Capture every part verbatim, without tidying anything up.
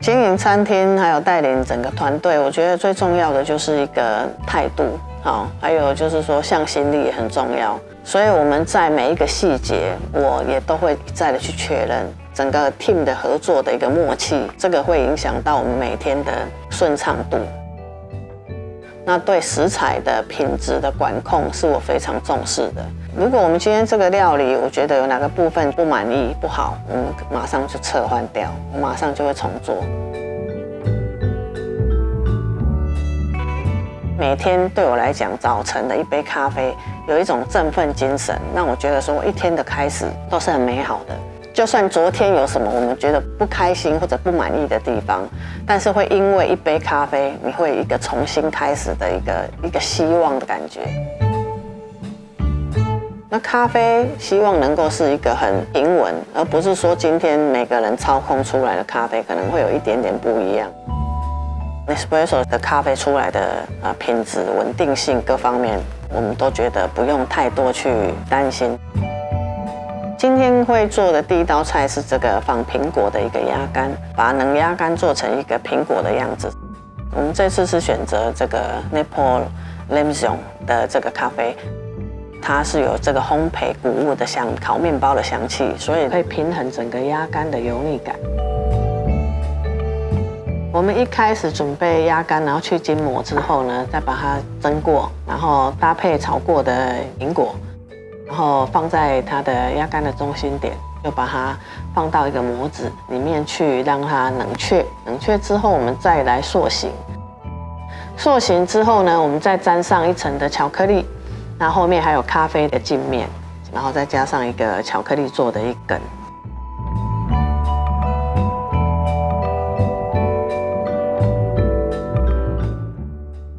经营餐厅还有带领整个团队，我觉得最重要的就是一个态度，好，还有就是说向心力也很重要。所以我们在每一个细节，我也都会一再的去确认整个 team 的合作的一个默契，这个会影响到我们每天的顺畅度。那对食材的品质的管控是我非常重视的。如果我们今天这个料理，我觉得有哪个部分不满意、不好，我们马上就撤换掉，我马上就会重做。每天对我来讲，早晨的一杯咖啡有一种振奋精神，让我觉得说我一天的开始都是很美好的。就算昨天有什么我们觉得不开心或者不满意的地方，但是会因为一杯咖啡，你会一个重新开始的一个一个希望的感觉。那咖啡希望能够是一个很平稳，而不是说今天每个人操控出来的咖啡可能会有一点点不一样。Nespresso 的咖啡出来的呃品质、稳定性各方面，我们都觉得不用太多去担心。 今天会做的第一道菜是这个仿苹果的一个鸭肝，把冷鸭肝做成一个苹果的样子。我们这次是选择这个 Nepal Limson 的这个咖啡，它是有这个烘焙谷物的香、烤面包的香气，所以可以平衡整个鸭肝的油腻感。我们一开始准备鸭肝，然后去筋膜之后呢，再把它蒸过，然后搭配炒过的苹果。 然后放在它的鸭肝的中心点，就把它放到一个模子里面去，让它冷却。冷却之后，我们再来塑形。塑形之后呢，我们再沾上一层的巧克力，那后面还有咖啡的镜面，然后再加上一个巧克力做的一根。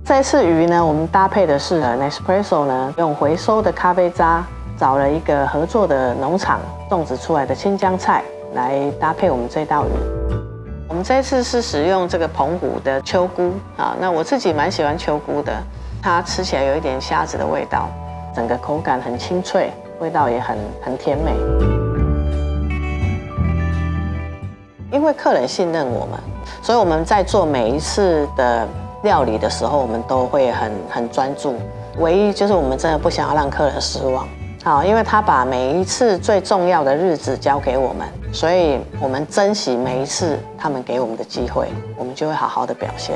这次鱼呢，我们搭配的是 Nespresso 呢，用回收的咖啡渣。 找了一个合作的农场种植出来的青江菜来搭配我们这道鱼。我们这次是使用这个澎湖的秋菇啊，那我自己蛮喜欢秋菇的，它吃起来有一点虾子的味道，整个口感很清脆，味道也很很甜美。因为客人信任我们，所以我们在做每一次的料理的时候，我们都会很很专注。唯一就是我们真的不想要让客人失望。 好，因为他把每一次最重要的日子交给我们，所以我们珍惜每一次他们给我们的机会，我们就会好好的表现。